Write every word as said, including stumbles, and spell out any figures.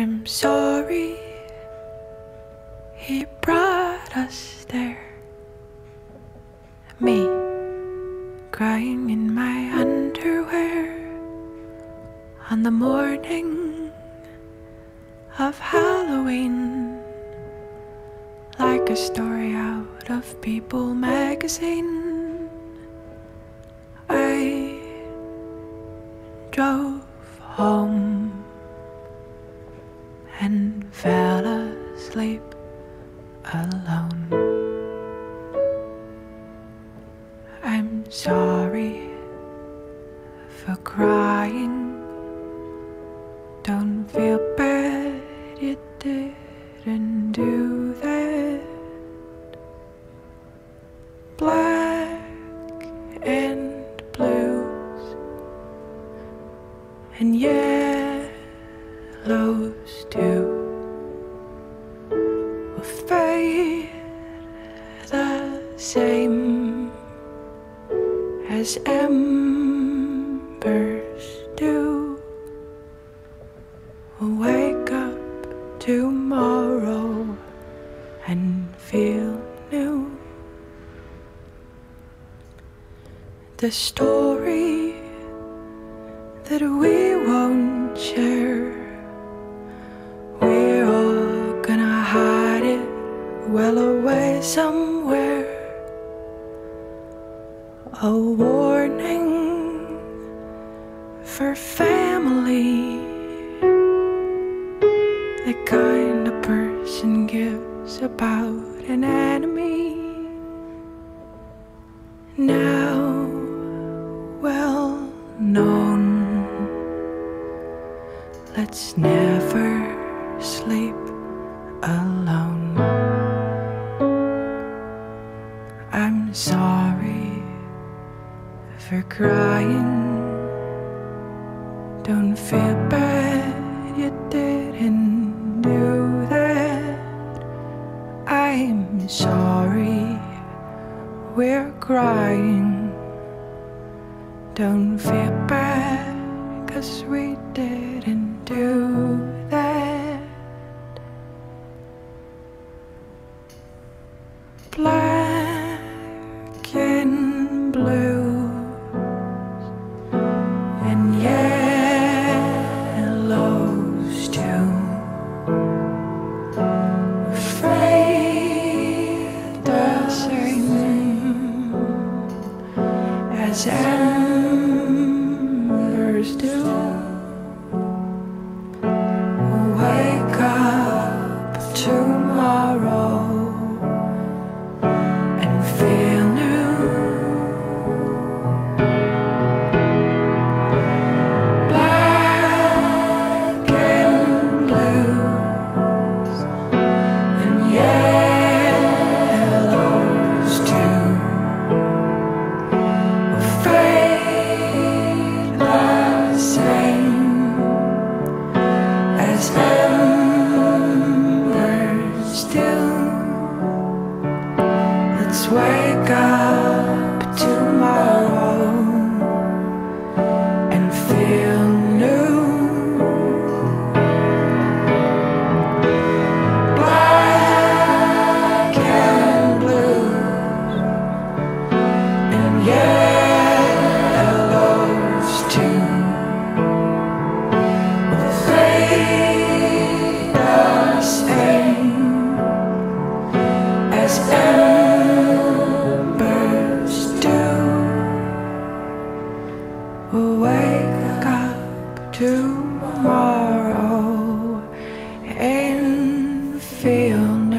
I'm sorry he brought us there. Me crying in my underwear on the morning of Halloween, like a story out of People magazine. I drove home and fell asleep alone. I'm sorry for crying. Don't feel bad, you didn't do that. Black and blues and yellows too fade the same as embers do. We'll wake up tomorrow and feel new. The story that we won't share, we're all gonna hide it well away somewhere. A warning for family. The kind a person gives about an enemy. Now well known. Let's never sleep alone. I'm sorry for crying. Don't feel bad, you didn't do that. I'm sorry we're crying. Don't feel bad, 'cause we didn't do that. Black and blues and yellows too fade the same as embers do. We'll wake up tomorrow and feel wake up tomorrow and feel new. Black and blue and yellows too will fade the same as ever. We'll wake up tomorrow and feel